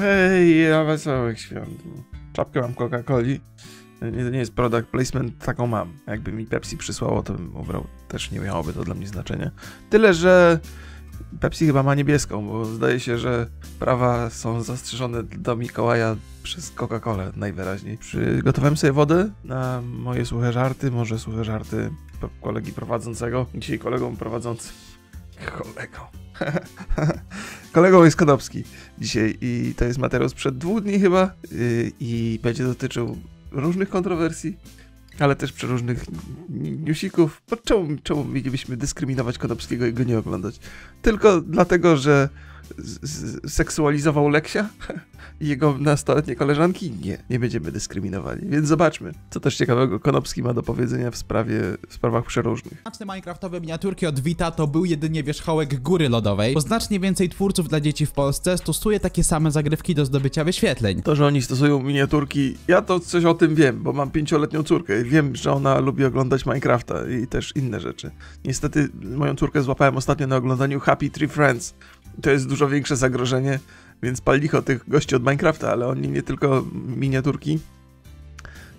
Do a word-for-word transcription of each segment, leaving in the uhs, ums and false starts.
Ej, ja wesołych świąt. Czapkę mam Coca-Coli. Nie, to nie jest product placement, taką mam. Jakby mi Pepsi przysłało, to bym obrał. Też nie miałoby to dla mnie znaczenia. Tyle, że Pepsi chyba ma niebieską, bo zdaje się, że prawa są zastrzeżone do Mikołaja przez Coca-Colę najwyraźniej. Przygotowałem sobie wodę na moje suche żarty, może suche żarty kolegi prowadzącego. Dzisiaj kolegą prowadzącym. Kolego. Kolegą jest Konopski dzisiaj i to jest materiał sprzed dwóch dni chyba yy, i będzie dotyczył różnych kontrowersji, ale też przeróżnych newsików. Czemu, czemu mielibyśmy dyskryminować Konopskiego i go nie oglądać? Tylko dlatego, że seksualizował Leksia i jego nastoletnie koleżanki? Nie, nie będziemy dyskryminowali. Więc zobaczmy, co też ciekawego Konopski ma do powiedzenia w sprawie, w sprawach przeróżnych. Znaczne minecraftowe miniaturki od Vita to był jedynie wierzchołek góry lodowej, bo znacznie więcej twórców dla dzieci w Polsce stosuje takie same zagrywki do zdobycia wyświetleń. To, że oni stosują miniaturki, ja to coś o tym wiem, bo mam pięcioletnią córkę i wiem, że ona lubi oglądać Minecrafta i też inne rzeczy. Niestety moją córkę złapałem ostatnio na oglądaniu Happy Tree Friends. To jest dużo większe zagrożenie, więc pal licho tych gości od Minecrafta, ale oni nie tylko miniaturki,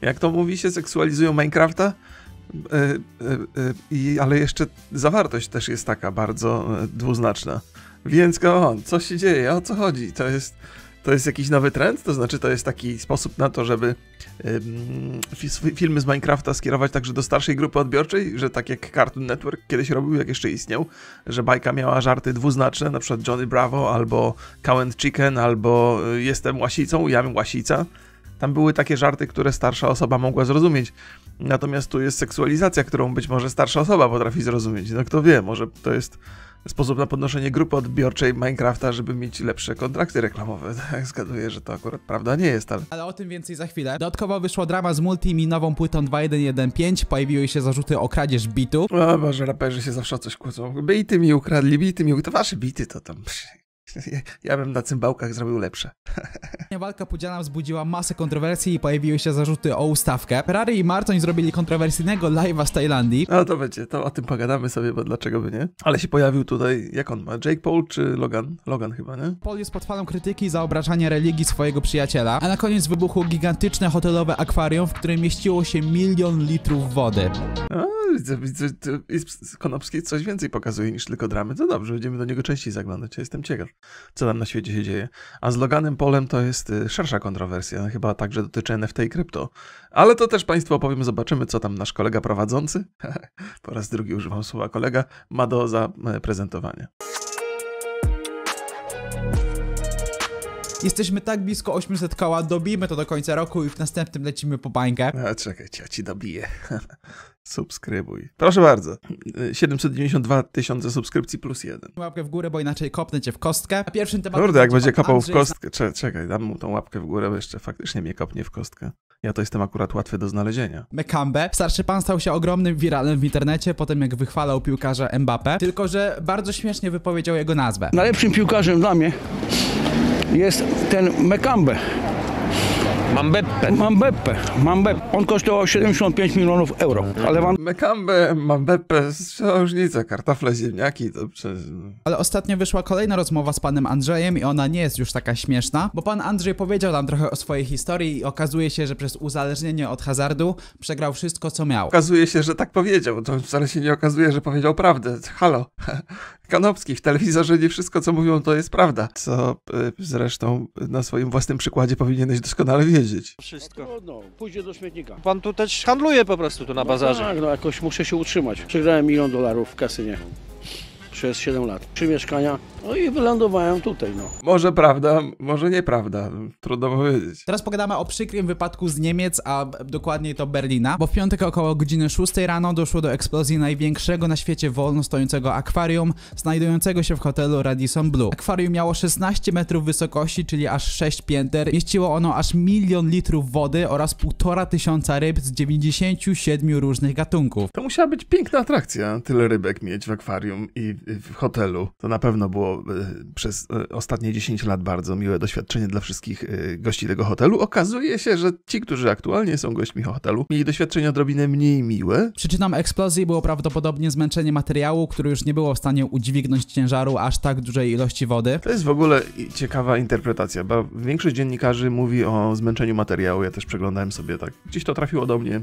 jak to mówi się, seksualizują Minecrafta, yy, yy, yy, ale jeszcze zawartość też jest taka bardzo dwuznaczna. Więc go on, co się dzieje, o co chodzi? To jest, to jest jakiś nowy trend? To znaczy to jest taki sposób na to, żeby yy, filmy z Minecrafta skierować także do starszej grupy odbiorczej, że tak jak Cartoon Network kiedyś robił, jak jeszcze istniał, że bajka miała żarty dwuznaczne, na przykład Johnny Bravo, albo Cow and Chicken, albo jestem łasicą, ja bym łasica. Tam były takie żarty, które starsza osoba mogła zrozumieć. Natomiast tu jest seksualizacja, którą być może starsza osoba potrafi zrozumieć. No kto wie, może to jest sposób na podnoszenie grupy odbiorczej Minecrafta, żeby mieć lepsze kontrakty reklamowe. Tak, zgaduję, że to akurat prawda nie jest, ale... Ale o tym więcej za chwilę. Dodatkowo wyszła drama z Multi i nową płytą dwa jeden jeden pięć. Pojawiły się zarzuty o kradzież bitu. O Boże, raperzy się zawsze o coś kłócą. Bity mi ukradli, bity mi... To wasze bity to tam... Ja bym na cymbałkach zrobił lepsze. Walka Pudziana wzbudziła masę kontrowersji i pojawiły się zarzuty o ustawkę. Ferrari i Martoń zrobili kontrowersyjnego live'a z Tajlandii. No to będzie, to o tym pogadamy sobie, bo dlaczego by nie? Ale się pojawił tutaj, jak on ma, Jake Paul czy Logan? Logan chyba, nie? Paul jest pod falą krytyki za obrażanie religii swojego przyjaciela, a na koniec wybuchło gigantyczne hotelowe akwarium, w którym mieściło się milion litrów wody. A, Konopski coś więcej pokazuje niż tylko dramy. To dobrze, będziemy do niego częściej zaglądać, ja jestem ciekaw, co tam na świecie się dzieje. A z Loganem Polem to jest szersza kontrowersja, chyba także dotyczy N F T i krypto. Ale to też Państwu opowiem, zobaczymy, co tam nasz kolega prowadzący, po raz drugi używam słowa kolega, ma do zaprezentowania. Jesteśmy tak blisko osiemset koła, dobijmy to do końca roku i w następnym lecimy po bańkę. A czekaj, ja ci dobiję. Subskrybuj. Proszę bardzo. siedemset dziewięćdziesiąt dwa tysiące subskrypcji plus jeden. Łapkę w górę, bo inaczej kopnę cię w kostkę. A pierwszym tematem... Kurde, jak będzie kopał Andrzej w kostkę... Cze, czekaj, dam mu tą łapkę w górę, bo jeszcze faktycznie mnie kopnie w kostkę. Ja to jestem akurat łatwy do znalezienia. Mekambe. Starszy pan stał się ogromnym wiralem w internecie, potem jak wychwalał piłkarza Mbappe, tylko że bardzo śmiesznie wypowiedział jego nazwę. Najlepszym piłkarzem dla mnie jest ten Mekambe. Mbappe. Mbappe. Mbappe. On kosztował siedemdziesiąt pięć milionów euro. Ale wam... Mekambe, Mbappe, różnica, kartofle, ziemniaki, to przez... Ale ostatnio wyszła kolejna rozmowa z panem Andrzejem i ona nie jest już taka śmieszna, bo pan Andrzej powiedział nam trochę o swojej historii i okazuje się, że przez uzależnienie od hazardu przegrał wszystko, co miał. Okazuje się, że tak powiedział, to wcale się nie okazuje, że powiedział prawdę. Halo. Konopski, w telewizorze nie wszystko, co mówią, to jest prawda. Co zresztą na swoim własnym przykładzie powinieneś doskonale wiedzieć. Wszystko. No, no, pójdzie do śmietnika. Pan tu też handluje po prostu tu na bazarze. No tak, no jakoś muszę się utrzymać. Przegrałem milion dolarów w kasynie przez siedem lat. Trzy mieszkania, no i wylądowałem tutaj, no. Może prawda, może nieprawda, trudno powiedzieć. Teraz pogadamy o przykrym wypadku z Niemiec, a dokładniej to Berlina, bo w piątek około godziny szóstej rano doszło do eksplozji największego na świecie wolno stojącego akwarium, znajdującego się w hotelu Radisson Blu. Akwarium miało szesnaście metrów wysokości, czyli aż sześć pięter. Mieściło ono aż milion litrów wody oraz półtora tysiąca ryb z dziewięćdziesięciu siedmiu różnych gatunków. To musiała być piękna atrakcja, tyle rybek mieć w akwarium i w hotelu. To na pewno było przez ostatnie dziesięć lat bardzo miłe doświadczenie dla wszystkich gości tego hotelu. Okazuje się, że ci, którzy aktualnie są gośćmi hotelu, mieli doświadczenie odrobinę mniej miłe. Przyczyną eksplozji było prawdopodobnie zmęczenie materiału, który już nie było w stanie udźwignąć ciężaru aż tak dużej ilości wody. To jest w ogóle ciekawa interpretacja, bo większość dziennikarzy mówi o zmęczeniu materiału. Ja też przeglądałem sobie tak. Gdzieś to trafiło do mnie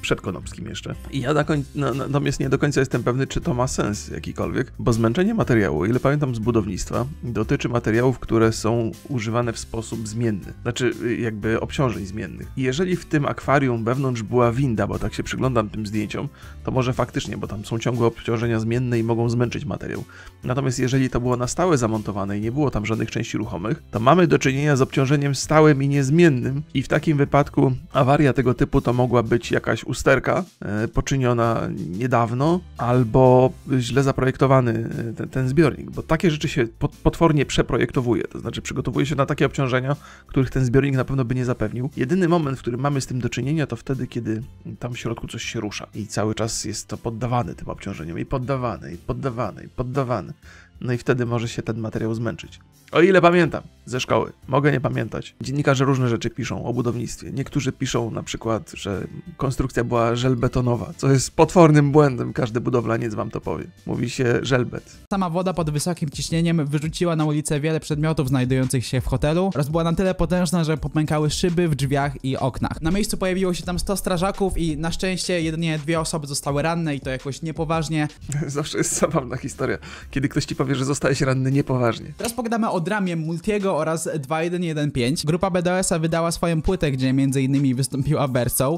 przed Konopskim jeszcze. I ja na, natomiast nie do końca jestem pewny, czy to ma sens jakikolwiek, bo zmęczenie materiału, ile pamiętam z budownictwa, dotyczy materiałów, które są używane w sposób zmienny. Znaczy jakby obciążeń zmiennych. I jeżeli w tym akwarium wewnątrz była winda, bo tak się przyglądam tym zdjęciom, to może faktycznie, bo tam są ciągłe obciążenia zmienne i mogą zmęczyć materiał. Natomiast jeżeli to było na stałe zamontowane i nie było tam żadnych części ruchomych, to mamy do czynienia z obciążeniem stałym i niezmiennym i w takim wypadku awaria tego typu to mogła być jakaś usterka e, poczyniona niedawno albo źle zaprojektowany ten, ten zbiornik, bo takie rzeczy się potwornie przeprojektowuje, to znaczy przygotowuje się na takie obciążenia, których ten zbiornik na pewno by nie zapewnił. Jedyny moment, w którym mamy z tym do czynienia, to wtedy, kiedy tam w środku coś się rusza i cały czas jest to poddawane tym obciążeniom i poddawane, i poddawane, i poddawane. No i wtedy może się ten materiał zmęczyć. O ile pamiętam ze szkoły, mogę nie pamiętać. Dziennikarze różne rzeczy piszą o budownictwie. Niektórzy piszą na przykład, że konstrukcja była żelbetonowa, co jest potwornym błędem. Każdy budowlaniec wam to powie. Mówi się żelbet. Sama woda pod wysokim ciśnieniem wyrzuciła na ulicę wiele przedmiotów znajdujących się w hotelu oraz była na tyle potężna, że popękały szyby w drzwiach i oknach. Na miejscu pojawiło się tam sto strażaków i na szczęście jedynie dwie osoby zostały ranne i to jakoś niepoważnie. Zawsze jest zabawna historia, kiedy ktoś ci powie, że zostałeś ranny niepoważnie. Teraz pogadamy o dramie Multiego oraz dwa jeden jeden pięć. Grupa B D S-a wydała swoją płytę, gdzie między innymi wystąpiła Verso.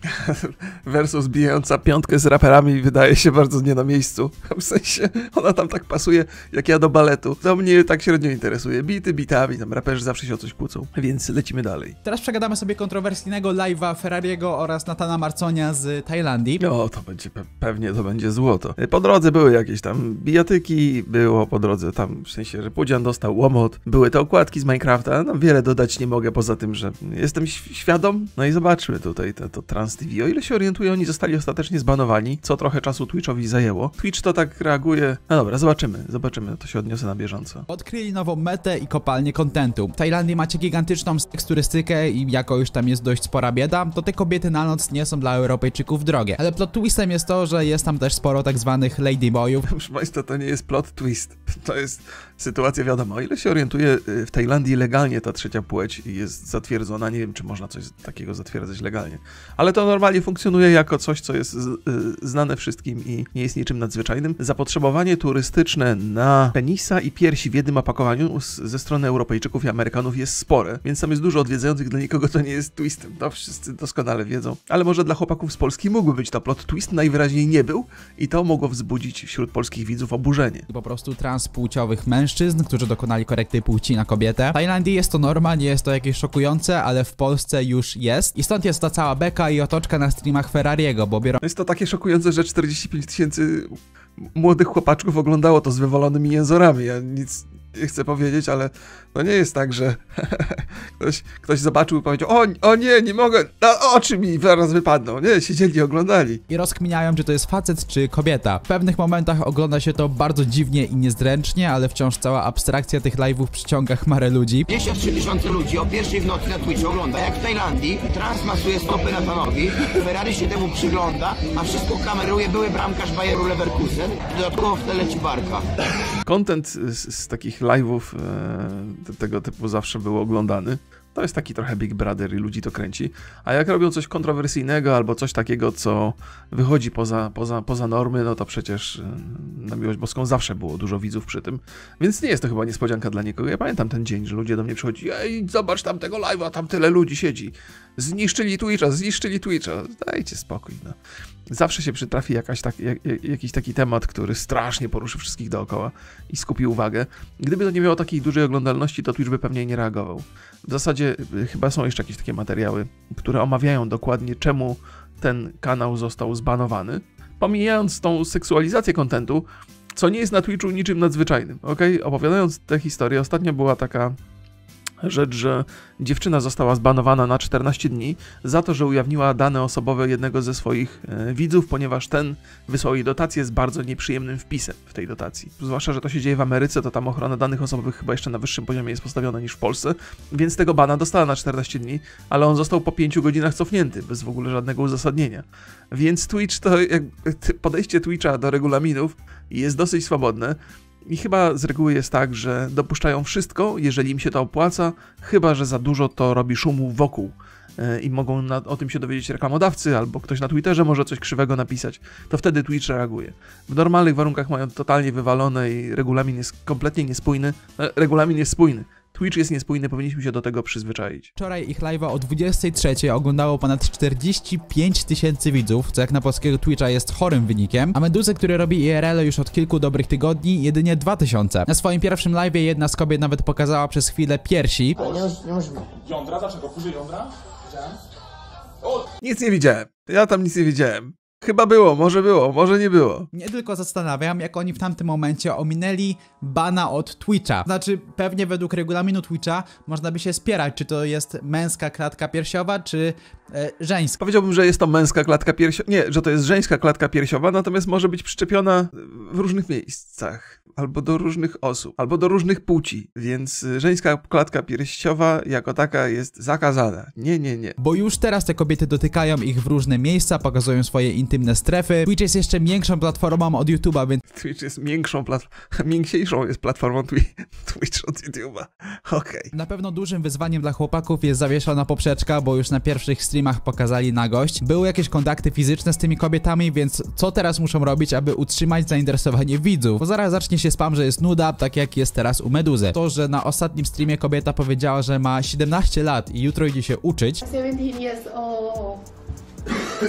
Verso zbijająca piątkę z raperami wydaje się bardzo nie na miejscu. W sensie ona tam tak pasuje jak ja do baletu. To mnie tak średnio interesuje. Bity, bitami, tam raperzy zawsze się o coś kłócą. Więc lecimy dalej. Teraz przegadamy sobie kontrowersyjnego live'a Ferrariego oraz Natana Marconia z Tajlandii. O, to będzie pe pewnie to będzie złoto. Po drodze były jakieś tam bijatyki, było po drodze tam, w sensie, że Pudzian dostał łomot. Były te okładki z Minecrafta, no wiele dodać nie mogę, poza tym, że jestem świadom. No i zobaczmy tutaj to, to TransTV. O ile się orientuję, oni zostali ostatecznie zbanowani, co trochę czasu Twitchowi zajęło. Twitch to tak reaguje. No dobra, zobaczymy, zobaczymy, to się odniosę na bieżąco. Odkryli nową metę i kopalnię kontentu. W Tajlandii macie gigantyczną teksturystykę i jako już tam jest dość spora bieda, to te kobiety na noc nie są dla Europejczyków drogie. Ale plot twistem jest to, że jest tam też sporo tak zwanych ladyboyów. Proszę Państwa, to nie jest plot twist. To jest sytuacja wiadomo. O ile się orientuję, w Tajlandii legalnie ta trzecia płeć jest zatwierdzona. Nie wiem, czy można coś takiego zatwierdzać legalnie. Ale to normalnie funkcjonuje jako coś, co jest znane wszystkim i nie jest niczym nadzwyczajnym. Zapotrzebowanie turystyczne na penisa i piersi w jednym opakowaniu ze strony Europejczyków i Amerykanów jest spore, więc tam jest dużo odwiedzających, dla nikogo to nie jest twistem. To wszyscy doskonale wiedzą. Ale może dla chłopaków z Polski mógł być to plot twist, najwyraźniej nie był i to mogło wzbudzić wśród polskich widzów oburzenie. Po prostu transport płciowych mężczyzn, którzy dokonali korekty płci na kobietę. W Tajlandii jest to norma, nie jest to jakieś szokujące, ale w Polsce już jest. I stąd jest ta cała beka i otoczka na streamach Ferrariego, bo biorą... Jest to takie szokujące, że czterdzieści pięć tysięcy młodych chłopaczków oglądało to z wywalonymi jęzorami. Ja nic nie chcę powiedzieć, ale no nie jest tak, że ktoś, ktoś zobaczył i powiedział: o, o nie, nie mogę, o, oczy mi zaraz wypadną. Nie, siedzieli i oglądali. I rozkminiają, czy to jest facet, czy kobieta. W pewnych momentach ogląda się to bardzo dziwnie i niezręcznie, ale wciąż cała abstrakcja tych live'ów przyciąga chmarę ludzi. dwieście trzydzieści tysięcy ludzi o pierwszej w nocy na Twitchu ogląda, jak w Tajlandii transmasuje stopy Natanowi, Ferrari się temu przygląda, a wszystko kameruje były bramkarz Bayeru Leverkusen, dodatkowo w tle leci barka. Content z, z takich live'ów e, tego typu zawsze był oglądany. To jest taki trochę Big Brother i ludzi to kręci. A jak robią coś kontrowersyjnego albo coś takiego, co wychodzi poza, poza, poza normy, no to przecież na miłość boską zawsze było dużo widzów przy tym. Więc nie jest to chyba niespodzianka dla nikogo. Ja pamiętam ten dzień, że ludzie do mnie przychodzi: ej, zobacz tamtego live'a, tam tyle ludzi siedzi. Zniszczyli Twitcha, zniszczyli Twitcha. Dajcie spokój, no. Zawsze się przytrafi jakaś tak, jak, jakiś taki temat, który strasznie poruszy wszystkich dookoła i skupi uwagę. Gdyby to nie miało takiej dużej oglądalności, to Twitch by pewnie nie reagował. W zasadzie chyba są jeszcze jakieś takie materiały, które omawiają dokładnie, czemu ten kanał został zbanowany. Pomijając tą seksualizację kontentu, co nie jest na Twitchu niczym nadzwyczajnym, okej? Opowiadając tę historię, ostatnio była taka rzecz, że dziewczyna została zbanowana na czternaście dni za to, że ujawniła dane osobowe jednego ze swoich e, widzów, ponieważ ten wysłał jej dotację z bardzo nieprzyjemnym wpisem w tej dotacji. Zwłaszcza, że to się dzieje w Ameryce, to tam ochrona danych osobowych chyba jeszcze na wyższym poziomie jest postawiona niż w Polsce, więc tego bana dostała na czternaście dni, ale on został po pięciu godzinach cofnięty, bez w ogóle żadnego uzasadnienia. Więc Twitch to, jak, podejście Twitcha do regulaminów jest dosyć swobodne. I chyba z reguły jest tak, że dopuszczają wszystko, jeżeli im się to opłaca, chyba że za dużo to robi szumu wokół yy, i mogą na, o tym się dowiedzieć reklamodawcy albo ktoś na Twitterze może coś krzywego napisać, to wtedy Twitch reaguje. W normalnych warunkach mają totalnie wywalone i regulamin jest kompletnie niespójny. Regulamin jest spójny. Twitch jest niespójny, powinniśmy się do tego przyzwyczaić. Wczoraj ich live'a o dwudziestej trzeciej oglądało ponad czterdzieści pięć tysięcy widzów, co jak na polskiego Twitcha jest chorym wynikiem, a Meduzę, który robi I R L już od kilku dobrych tygodni, jedynie dwa tysiące. Na swoim pierwszym live'ie jedna z kobiet nawet pokazała przez chwilę piersi. Nie możemy. Jądra? Dlaczego? Później jądra? Widziałem? Nic nie widziałem. Ja tam nic nie widziałem. Chyba było, może było, może nie było. Mnie tylko zastanawiam, jak oni w tamtym momencie ominęli bana od Twitcha. Znaczy, pewnie według regulaminu Twitcha można by się spierać, czy to jest męska klatka piersiowa, czy e, żeńska. Powiedziałbym, że jest to męska klatka piersiowa, nie, że to jest żeńska klatka piersiowa, natomiast może być przyczepiona w różnych miejscach, albo do różnych osób, albo do różnych płci, więc żeńska klatka piersiowa jako taka jest zakazana. Nie, nie, nie. Bo już teraz te kobiety dotykają ich w różne miejsca, pokazują swoje interesy. Intymne strefy. Twitch jest jeszcze większą platformą od YouTube'a, więc... Twitch jest większą platformą... Mięksiejszą jest platformą twi... Twitch od YouTube'a. Okej. Okay. Na pewno dużym wyzwaniem dla chłopaków jest zawieszona poprzeczka, bo już na pierwszych streamach pokazali nagość. Były jakieś kontakty fizyczne z tymi kobietami, więc co teraz muszą robić, aby utrzymać zainteresowanie widzów? Bo zaraz zacznie się spam, że jest nuda, tak jak jest teraz u Meduzy. To, że na ostatnim streamie kobieta powiedziała, że ma siedemnaście lat i jutro idzie się uczyć... siedemnaście years old.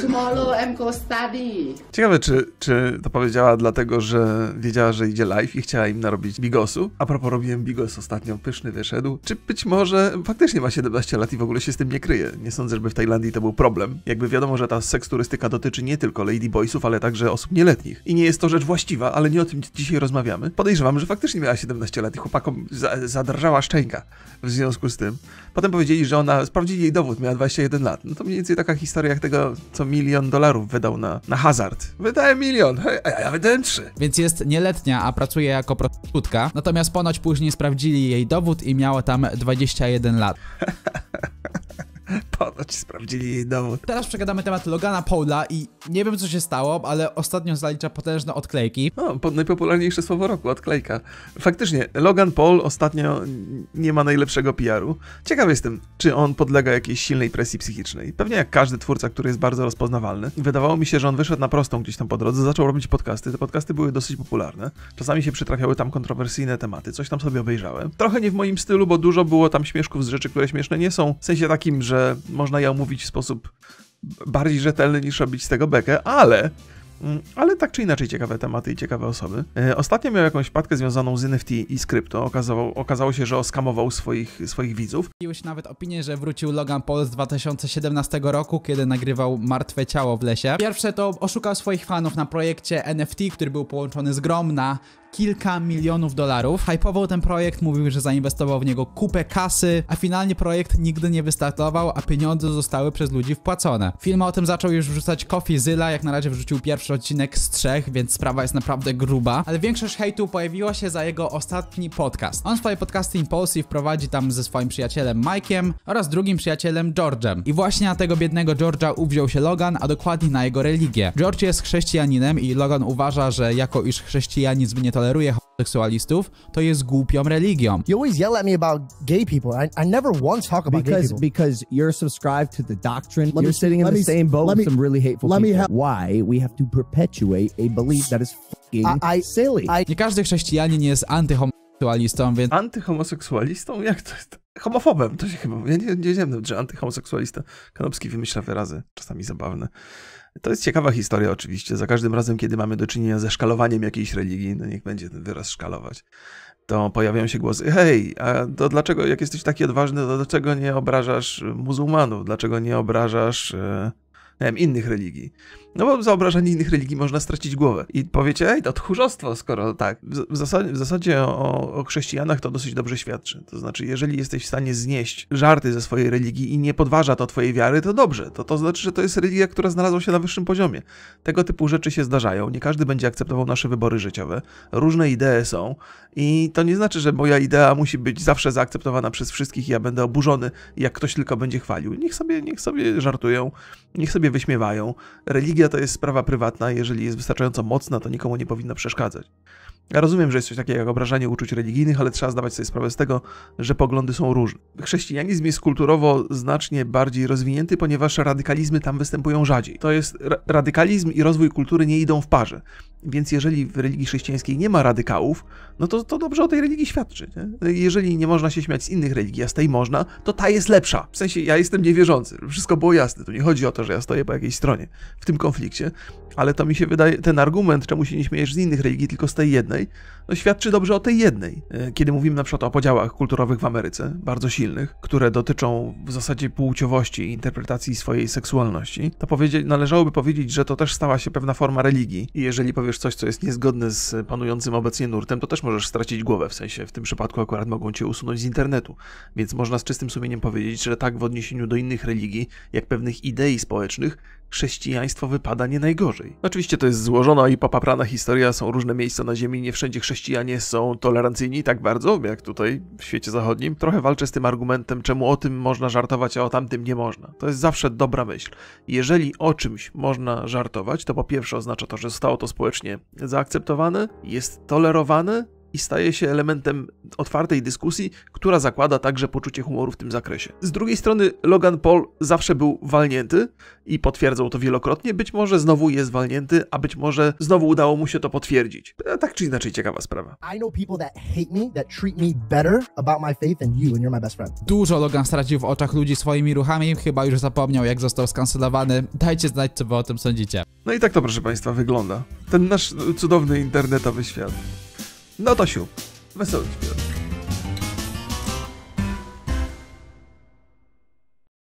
Tomorrow I'm go study. Ciekawe, czy, czy to powiedziała dlatego, że wiedziała, że idzie live i chciała im narobić bigosu. A propos, robiłem bigos ostatnio, pyszny wyszedł. Czy być może faktycznie ma siedemnaście lat i w ogóle się z tym nie kryje? Nie sądzę, żeby w Tajlandii to był problem. Jakby wiadomo, że ta seksturystyka dotyczy nie tylko ladyboysów, ale także osób nieletnich. I nie jest to rzecz właściwa, ale nie o tym dzisiaj rozmawiamy. Podejrzewam, że faktycznie miała siedemnaście lat i chłopakom za zadrżała szczęka w związku z tym. Potem powiedzieli, że ona, sprawdzili jej dowód, miała dwadzieścia jeden lat. No to mniej więcej taka historia jak tego, co milion dolarów wydał na, na hazard. Wydałem milion, a ja wydałem trzy. Więc jest nieletnia, a pracuje jako prostytutka. Natomiast ponoć później sprawdzili jej dowód i miała tam dwadzieścia jeden lat. Ponoć sprawdzili jej dowód. Teraz przegadamy temat Logana Paula i nie wiem, co się stało, ale ostatnio zalicza potężne odklejki. O, najpopularniejsze słowo roku, odklejka. Faktycznie, Logan Paul ostatnio nie ma najlepszego P R u. Ciekaw jestem, czy on podlega jakiejś silnej presji psychicznej. Pewnie jak każdy twórca, który jest bardzo rozpoznawalny. Wydawało mi się, że on wyszedł na prostą gdzieś tam po drodze, zaczął robić podcasty. Te podcasty były dosyć popularne. Czasami się przytrafiały tam kontrowersyjne tematy, coś tam sobie obejrzałem. Trochę nie w moim stylu, bo dużo było tam śmieszków z rzeczy, które śmieszne nie są. W sensie takim, że można je omówić w sposób bardziej rzetelny niż robić z tego bekę, ale... Ale tak czy inaczej ciekawe tematy i ciekawe osoby. E, ostatnio miał jakąś wpadkę związaną z N F T i z krypto. Okazało, okazało się, że oskamował swoich, swoich widzów. Pojawiły się nawet opinie, że wrócił Logan Paul z dwa tysiące siedemnastego roku, kiedy nagrywał Martwe Ciało w lesie. Pierwsze to oszukał swoich fanów na projekcie N F T, który był połączony z grom na kilka milionów dolarów. Hypował ten projekt, mówił, że zainwestował w niego kupę kasy, a finalnie projekt nigdy nie wystartował, a pieniądze zostały przez ludzi wpłacone. Film o tym zaczął już wrzucać CoffeeZilla, jak na razie wrzucił pierwszy odcinek z trzech, więc sprawa jest naprawdę gruba, ale większość hejtu pojawiła się za jego ostatni podcast. On swoje podcasty Impulse wprowadzi tam ze swoim przyjacielem Mike'iem oraz drugim przyjacielem George'em. I właśnie na tego biednego George'a uwziął się Logan, a dokładnie na jego religię. George jest chrześcijaninem i Logan uważa, że jako iż chrześcijanizm nie to toleruje homoseksualistów, to jest głupią religią. You always yell at me about gay people. I, I never once talk about because, gay people. Because you're subscribed to the doctrine. Let you're me, sitting in the me, same boat with me, some really hateful people. Help. Why we have to perpetuate a belief that is fucking I, I, silly. I... Nie każdy chrześcijanin jest antyhomoseksualistą, więc... Antyhomoseksualistą? Jak to jest? Homofobem to się chyba... Ja nie, nie wiem, że antyhomoseksualista. Konopski wymyśla wyrazy, czasami zabawne. To jest ciekawa historia oczywiście. Za każdym razem, kiedy mamy do czynienia ze szkalowaniem jakiejś religii, no niech będzie ten wyraz szkalować, to pojawiają się głosy: hej, a to dlaczego, jak jesteś taki odważny, to dlaczego nie obrażasz muzułmanów? Dlaczego nie obrażasz... E nie wiem, innych religii. No bo za obrażenie innych religii można stracić głowę. I powiecie, ej, to tchórzostwo, skoro tak. W, w zasadzie, w zasadzie o, o chrześcijanach to dosyć dobrze świadczy. To znaczy, jeżeli jesteś w stanie znieść żarty ze swojej religii i nie podważa to twojej wiary, to dobrze. To, to znaczy, że to jest religia, która znalazła się na wyższym poziomie. Tego typu rzeczy się zdarzają. Nie każdy będzie akceptował nasze wybory życiowe. Różne idee są. I to nie znaczy, że moja idea musi być zawsze zaakceptowana przez wszystkich i ja będę oburzony, jak ktoś tylko będzie chwalił. Niech sobie, niech sobie żartują, niech sobie wyśmiewają. Religia to jest sprawa prywatna, jeżeli jest wystarczająco mocna, to nikomu nie powinno przeszkadzać. Ja rozumiem, że jest coś takiego jak obrażanie uczuć religijnych, ale trzeba zdawać sobie sprawę z tego, że poglądy są różne. Chrześcijanizm jest kulturowo znacznie bardziej rozwinięty, ponieważ radykalizmy tam występują rzadziej. To jest ra- radykalizm i rozwój kultury nie idą w parze. Więc jeżeli w religii chrześcijańskiej nie ma radykałów, no to, to dobrze o tej religii świadczy. Nie? Jeżeli nie można się śmiać z innych religii, a z tej można, to ta jest lepsza. W sensie ja jestem niewierzący. Wszystko było jasne. Tu nie chodzi o to, że ja stoję po jakiejś stronie w tym konflikcie, ale to mi się wydaje, ten argument, czemu się nie śmiejesz z innych religii, tylko z tej jednej, no świadczy dobrze o tej jednej. Kiedy mówimy na przykład o podziałach kulturowych w Ameryce, bardzo silnych, które dotyczą w zasadzie płciowości i interpretacji swojej seksualności, to powiedzieć, należałoby powiedzieć, że to też stała się pewna forma religii. I jeżeli powiesz coś, co jest niezgodne z panującym obecnie nurtem, to też możesz stracić głowę, w sensie w tym przypadku akurat mogą cię usunąć z internetu. Więc można z czystym sumieniem powiedzieć, że tak w odniesieniu do innych religii, jak pewnych idei społecznych, chrześcijaństwo wypada nie najgorzej. Oczywiście to jest złożona i popaprana historia, są różne miejsca na ziemi, nie wszędzie chrześcijanie są tolerancyjni tak bardzo, jak tutaj w świecie zachodnim. Trochę walczę z tym argumentem, czemu o tym można żartować, a o tamtym nie można. To jest zawsze dobra myśl. Jeżeli o czymś można żartować, to po pierwsze oznacza to, że zostało to społecznie zaakceptowane, jest tolerowane i staje się elementem otwartej dyskusji, która zakłada także poczucie humoru w tym zakresie. Z drugiej strony Logan Paul zawsze był walnięty i potwierdzał to wielokrotnie. Być może znowu jest walnięty, a być może znowu udało mu się to potwierdzić. Tak czy inaczej ciekawa sprawa. Dużo Logan stracił w oczach ludzi swoimi ruchami. Chyba już zapomniał, jak został skancelowany. Dajcie znać, co wy o tym sądzicie. No i tak to, proszę państwa, wygląda ten nasz cudowny internetowy świat. No to siu, wesoły śpiew.